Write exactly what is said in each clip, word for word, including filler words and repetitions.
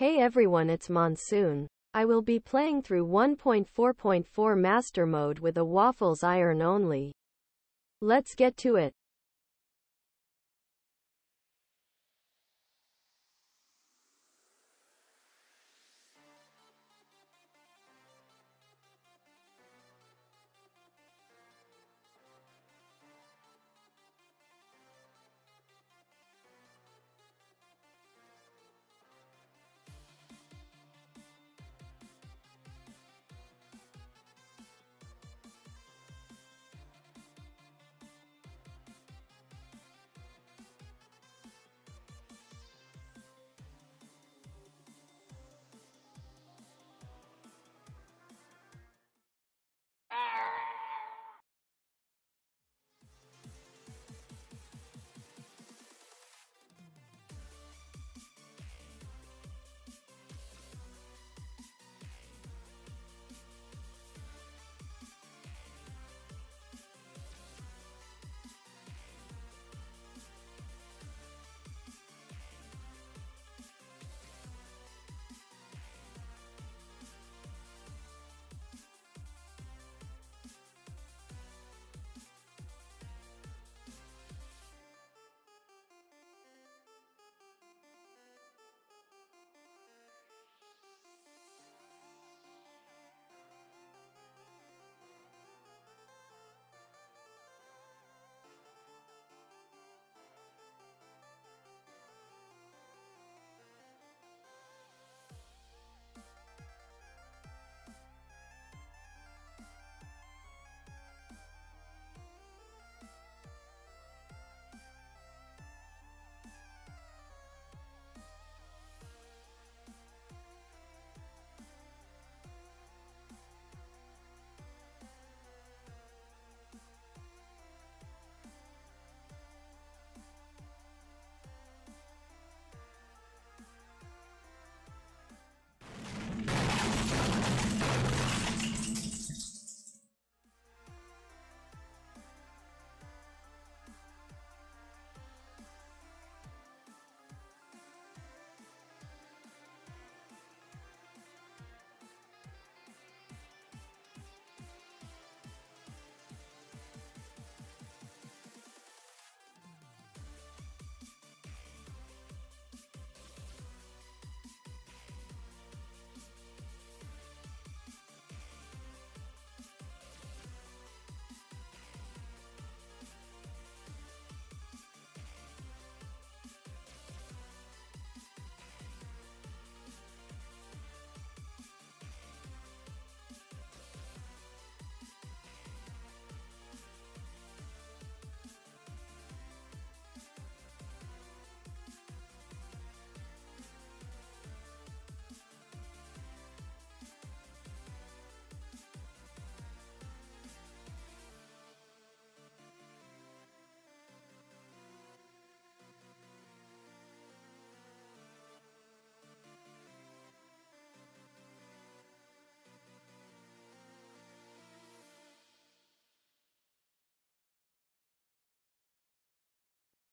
Hey everyone, it's Monsoon. I will be playing through one point four point four Master Mode with a Waffles Iron only. Let's get to it.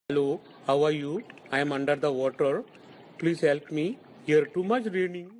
Hello, how are you? I am under the water. Please help me. Here too much raining.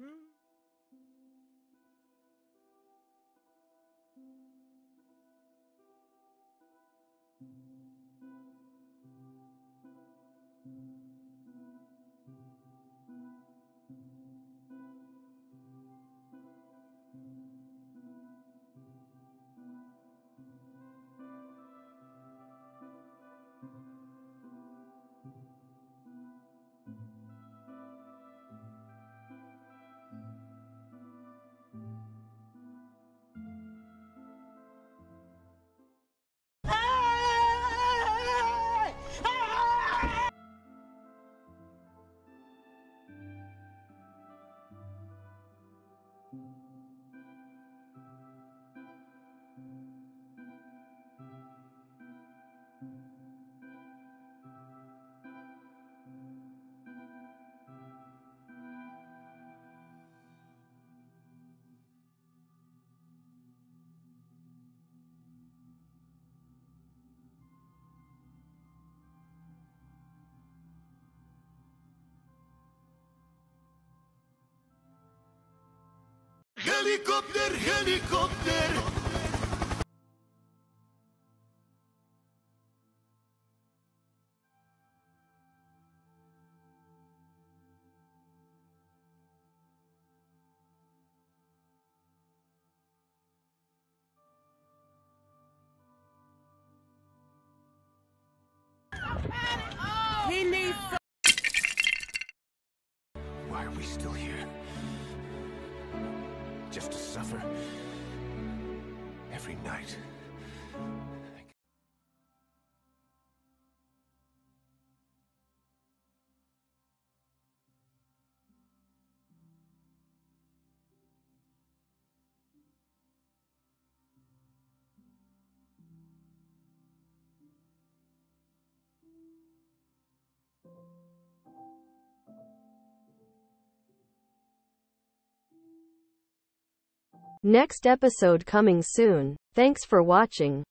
helicopter, helicopter. He needs some. Why are we still here? Just to suffer. Every night. Next episode coming soon. Thanks for watching.